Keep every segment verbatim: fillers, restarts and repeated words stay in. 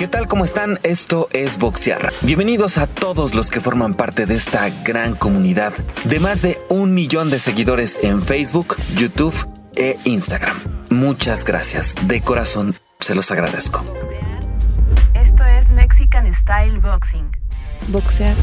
¿Qué tal? ¿Cómo están? Esto es Boxear. Bienvenidos a todos los que forman parte de esta gran comunidad de más de un millón de seguidores en Facebook, YouTube e Instagram. Muchas gracias. De corazón se los agradezco. Esto es Mexican Style Boxing. Boxear.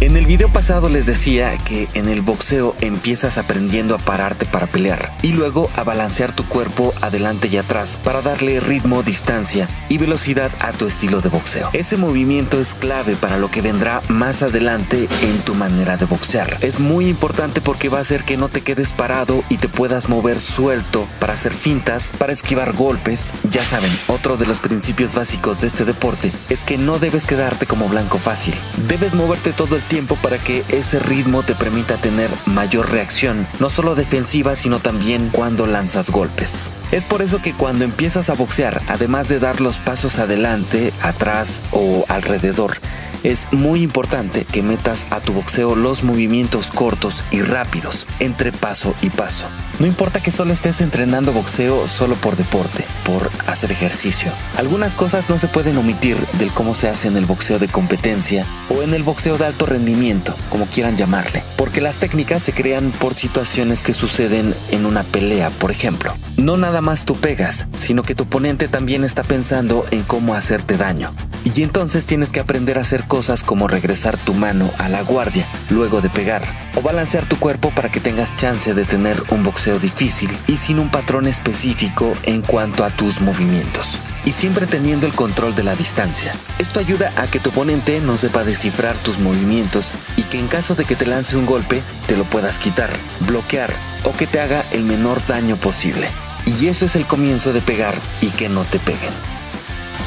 En el video pasado les decía que en el boxeo empiezas aprendiendo a pararte para pelear y luego a balancear tu cuerpo adelante y atrás para darle ritmo, distancia y velocidad a tu estilo de boxeo. Ese movimiento es clave para lo que vendrá más adelante en tu manera de boxear. Es muy importante porque va a hacer que no te quedes parado y te puedas mover suelto para hacer fintas, para esquivar golpes. Ya saben, otro de los principios básicos de este deporte es que no debes quedarte como blanco fácil. Debes moverte todo el tiempo para que ese ritmo te permita tener mayor reacción, no solo defensiva, sino también cuando lanzas golpes. Es por eso que cuando empiezas a boxear, además de dar los pasos adelante, atrás o alrededor, es muy importante que metas a tu boxeo los movimientos cortos y rápidos, entre paso y paso. No importa que solo estés entrenando boxeo solo por deporte, por hacer ejercicio. Algunas cosas no se pueden omitir del cómo se hace en el boxeo de competencia o en el boxeo de alto rendimiento, como quieran llamarle, porque las técnicas se crean por situaciones que suceden en una pelea, por ejemplo. No nada más tú pegas, sino que tu oponente también está pensando en cómo hacerte daño. Y entonces tienes que aprender a hacer cosas como regresar tu mano a la guardia luego de pegar o balancear tu cuerpo para que tengas chance de tener un boxeo difícil y sin un patrón específico en cuanto a tus movimientos. Y siempre teniendo el control de la distancia. Esto ayuda a que tu oponente no sepa descifrar tus movimientos y que en caso de que te lance un golpe, te lo puedas quitar, bloquear o que te haga el menor daño posible. Y eso es el comienzo de pegar y que no te peguen.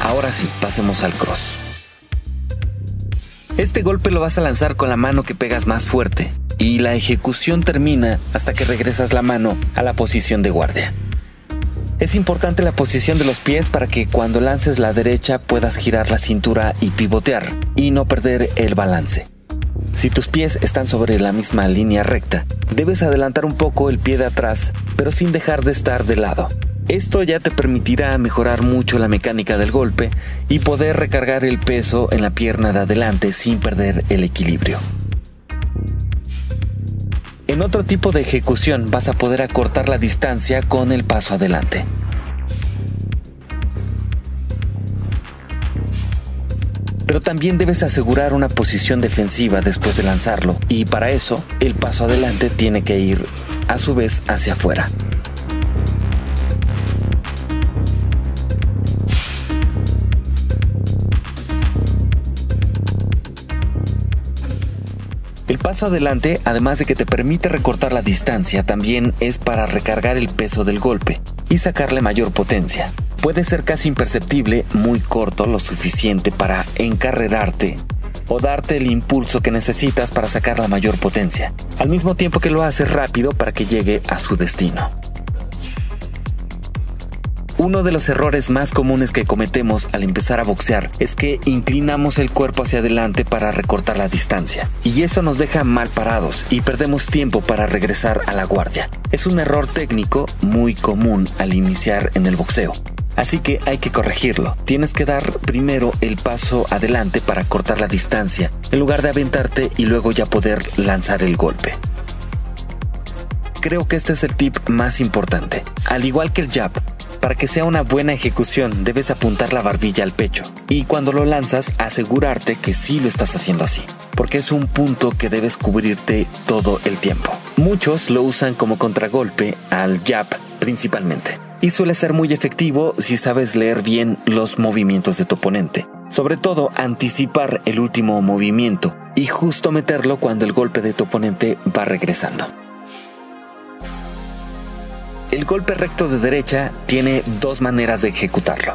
Ahora sí, pasemos al cross. Este golpe lo vas a lanzar con la mano que pegas más fuerte y la ejecución termina hasta que regresas la mano a la posición de guardia. Es importante la posición de los pies para que cuando lances la derecha puedas girar la cintura y pivotear y no perder el balance. Si tus pies están sobre la misma línea recta, debes adelantar un poco el pie de atrás, pero sin dejar de estar de lado. Esto ya te permitirá mejorar mucho la mecánica del golpe y poder recargar el peso en la pierna de adelante sin perder el equilibrio. En otro tipo de ejecución vas a poder acortar la distancia con el paso adelante. Pero también debes asegurar una posición defensiva después de lanzarlo y para eso el paso adelante tiene que ir a su vez hacia afuera. El paso adelante, además de que te permite recortar la distancia, también es para recargar el peso del golpe y sacarle mayor potencia. Puede ser casi imperceptible, muy corto, lo suficiente para encarrerarte o darte el impulso que necesitas para sacar la mayor potencia, al mismo tiempo que lo haces rápido para que llegue a su destino. Uno de los errores más comunes que cometemos al empezar a boxear es que inclinamos el cuerpo hacia adelante para recortar la distancia y eso nos deja mal parados y perdemos tiempo para regresar a la guardia. Es un error técnico muy común al iniciar en el boxeo, así que hay que corregirlo. Tienes que dar primero el paso adelante para cortar la distancia en lugar de aventarte y luego ya poder lanzar el golpe. Creo que este es el tip más importante. Al igual que el jab, para que sea una buena ejecución, debes apuntar la barbilla al pecho y cuando lo lanzas asegurarte que sí lo estás haciendo así, porque es un punto que debes cubrirte todo el tiempo. Muchos lo usan como contragolpe al jab principalmente y suele ser muy efectivo si sabes leer bien los movimientos de tu oponente, sobre todo anticipar el último movimiento y justo meterlo cuando el golpe de tu oponente va regresando. El golpe recto de derecha tiene dos maneras de ejecutarlo.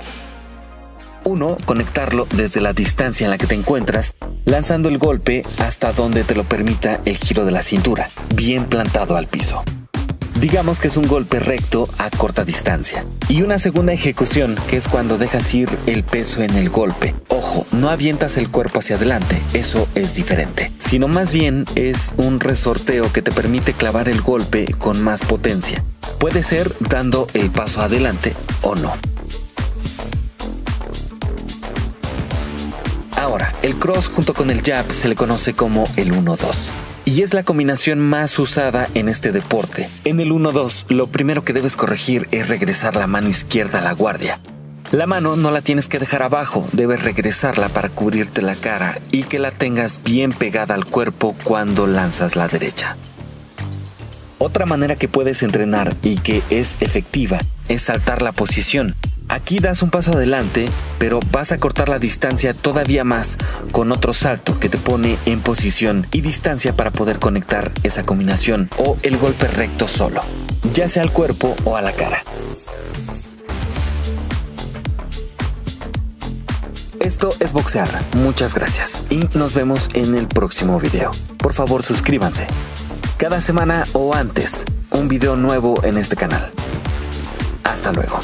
Uno, conectarlo desde la distancia en la que te encuentras, lanzando el golpe hasta donde te lo permita el giro de la cintura, bien plantado al piso. Digamos que es un golpe recto a corta distancia. Y una segunda ejecución, que es cuando dejas ir el peso en el golpe. Ojo, no avientas el cuerpo hacia adelante, eso es diferente, sino más bien es un resorteo que te permite clavar el golpe con más potencia. Puede ser dando el paso adelante o no. Ahora, el cross junto con el jab se le conoce como el uno dos. Y es la combinación más usada en este deporte. En el uno dos, lo primero que debes corregir es regresar la mano izquierda a la guardia. La mano no la tienes que dejar abajo, debes regresarla para cubrirte la cara y que la tengas bien pegada al cuerpo cuando lanzas la derecha. Otra manera que puedes entrenar y que es efectiva es saltar la posición. Aquí das un paso adelante, pero vas a cortar la distancia todavía más con otro salto que te pone en posición y distancia para poder conectar esa combinación o el golpe recto solo, ya sea al cuerpo o a la cara. Esto es boxear. Muchas gracias y nos vemos en el próximo video. Por favor, suscríbanse. Cada semana o antes, un video nuevo en este canal. Hasta luego.